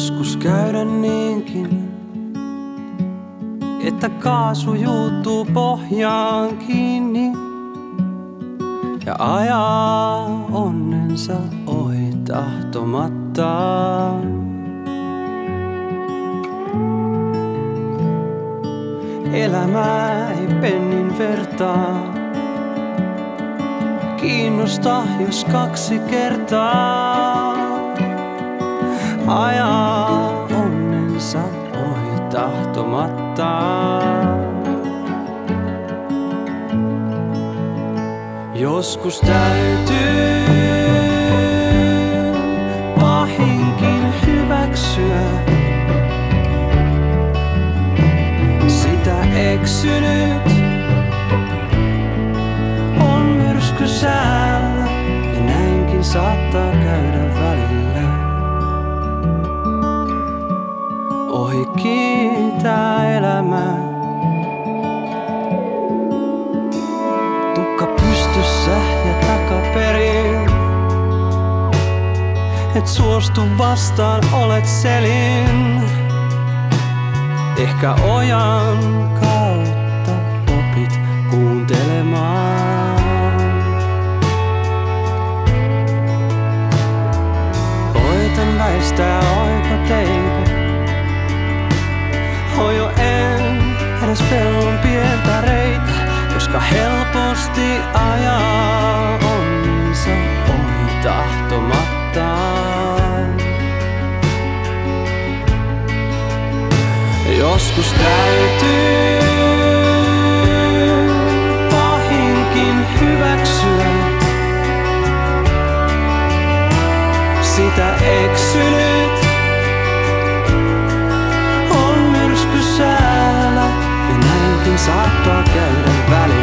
joskus käydä niinkin, että kaasu juuttuu pohjaan kiinni ja ajaa onnensa ohi tahtomattaan. Elämä ei pennin vertaa kiinnosta, jos kaksi kertaa ajaa onnensa ohi tahtomattaan. Joskus täytyy pahinkin hyväksyä sitä eksynyt. Säällä, ja näinkin saattaa käydä välillä. Ohikiitää elämää. Tukka pystyssä ja takaperin. Et suostu vastaan, olet selin. Ehkä ojan kautta opit kuuntelemaan. Koitan väistää oikoteitä, hojo en edes pellon pientareita, koska helposti ajaa onnensa ohi tahtomattaan. Joskus täytyy pahinkin hyväksyä sitä eksynyt. On myrsky säällä ja näinkin saattaa käydä väliin.